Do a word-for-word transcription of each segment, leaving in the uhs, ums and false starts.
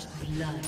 First blood.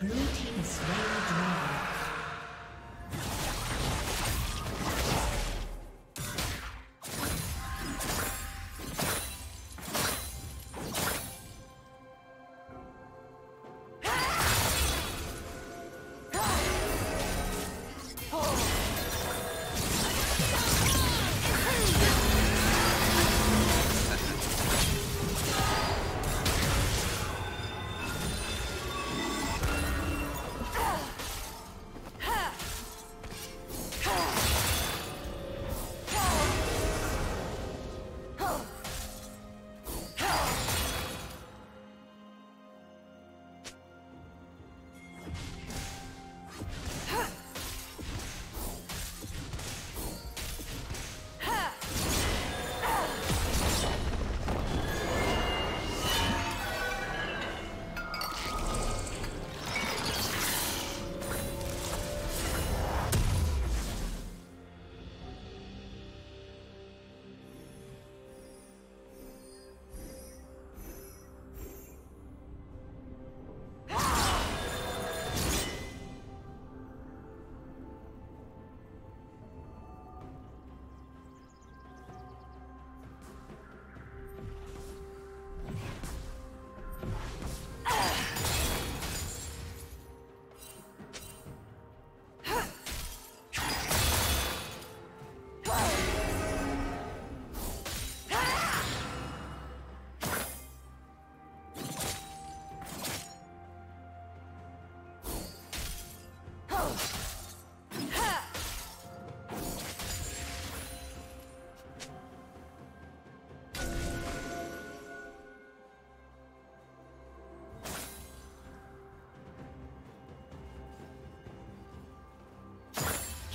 Blue team is very dry.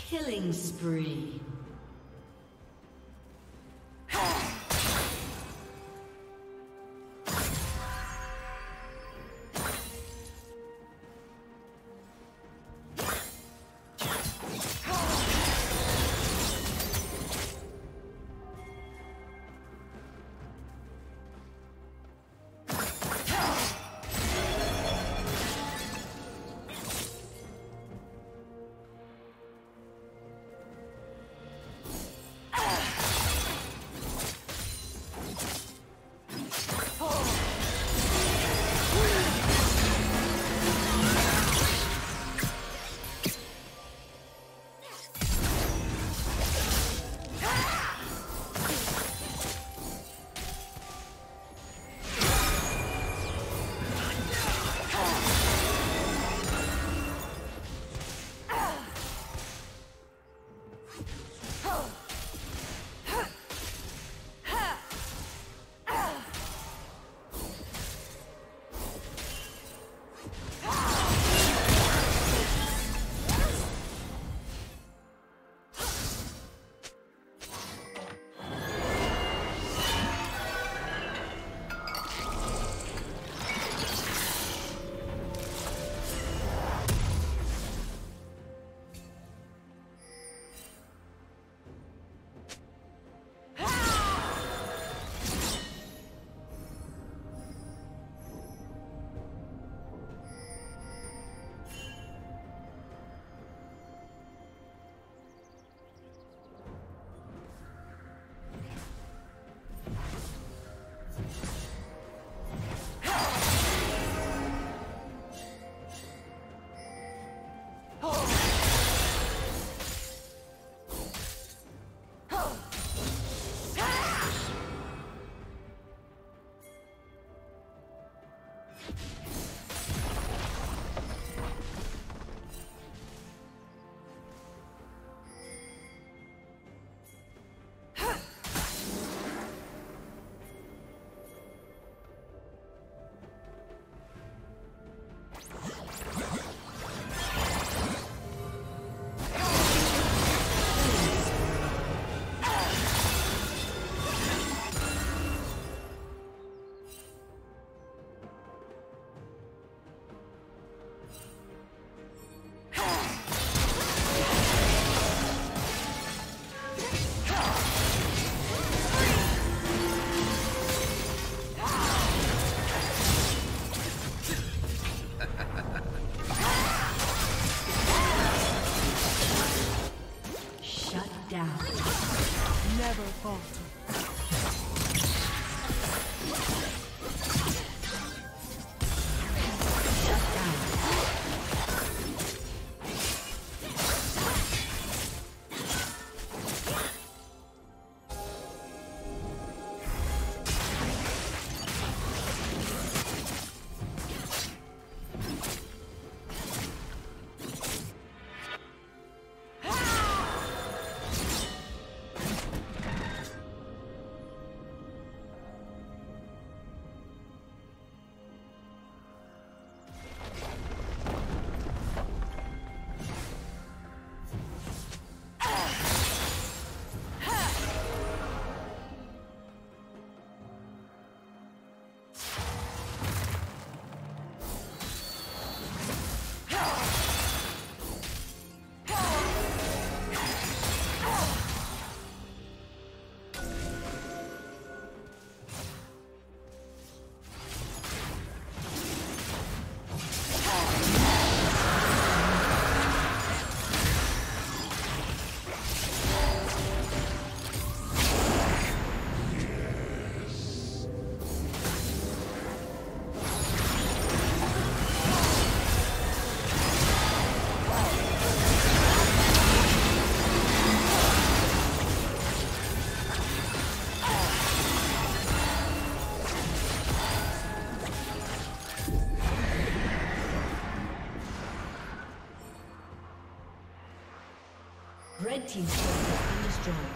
Killing spree. Red team's turret has been destroyed.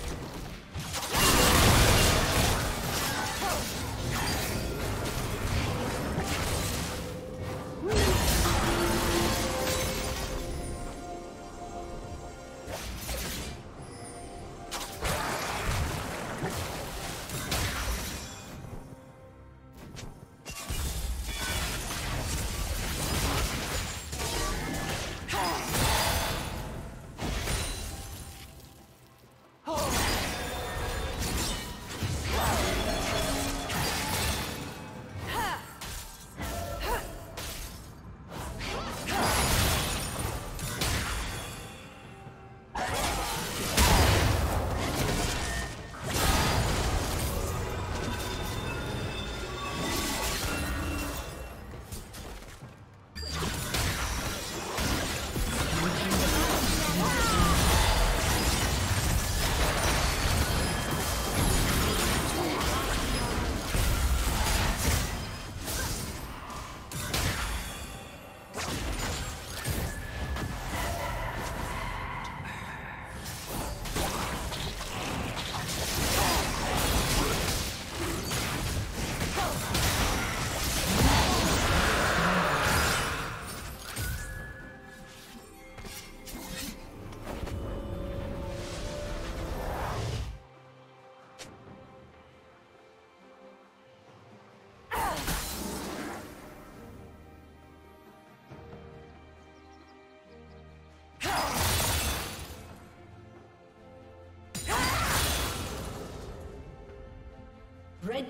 Red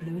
Blue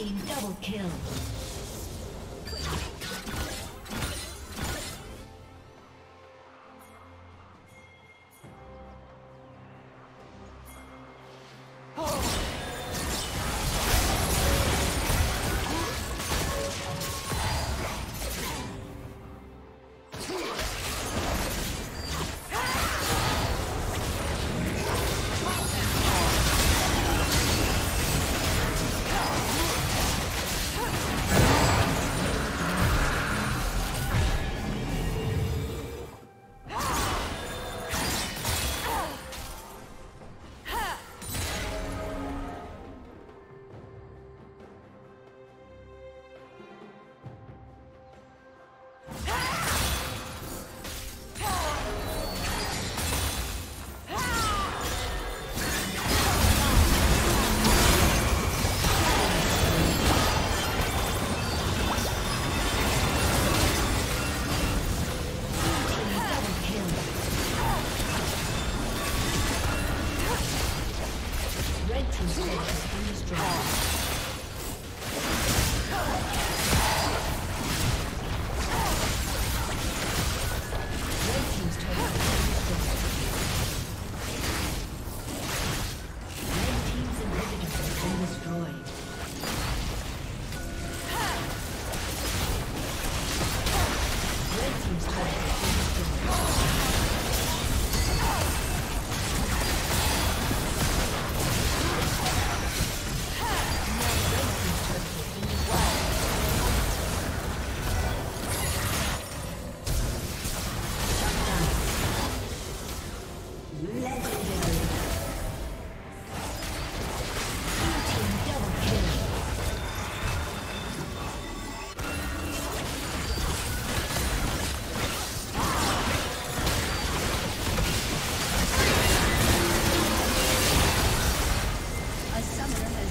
Team double kill.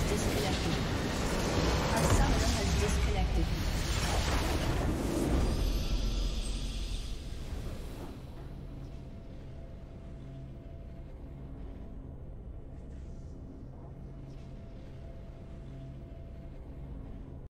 Disconnected. A summoner has disconnected.